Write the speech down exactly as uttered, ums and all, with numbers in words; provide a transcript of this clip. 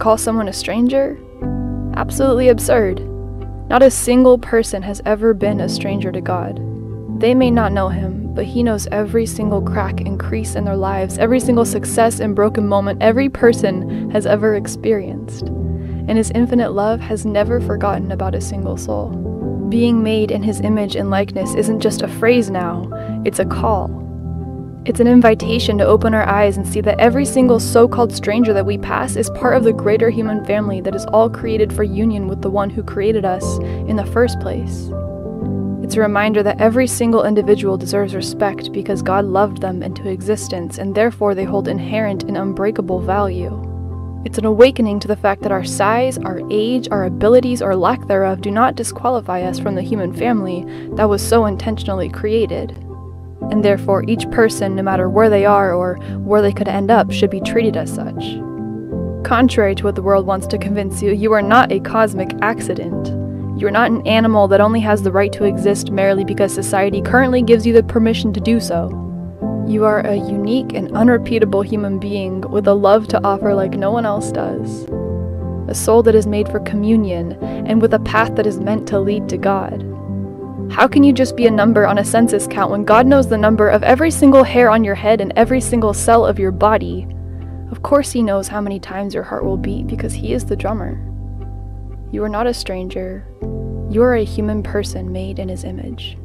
call someone a stranger? Absolutely absurd. Not a single person has ever been a stranger to God. They may not know Him, but He knows every single crack and crease in their lives, every single success and broken moment every person has ever experienced. And His infinite love has never forgotten about a single soul. Being made in His image and likeness isn't just a phrase now, it's a call. It's an invitation to open our eyes and see that every single so-called stranger that we pass is part of the greater human family that is all created for union with the one who created us in the first place. It's a reminder that every single individual deserves respect because God loved them into existence, and therefore they hold inherent and unbreakable value. It's an awakening to the fact that our size, our age, our abilities, or lack thereof do not disqualify us from the human family that was so intentionally created. And therefore each person, no matter where they are or where they could end up, should be treated as such. Contrary to what the world wants to convince you, you are not a cosmic accident. You are not an animal that only has the right to exist merely because society currently gives you the permission to do so. You are a unique and unrepeatable human being with a love to offer like no one else does. A soul that is made for communion and with a path that is meant to lead to God. How can you just be a number on a census count when God knows the number of every single hair on your head and every single cell of your body? Of course He knows how many times your heart will beat because He is the drummer. You are not a stranger. You are a human person made in His image.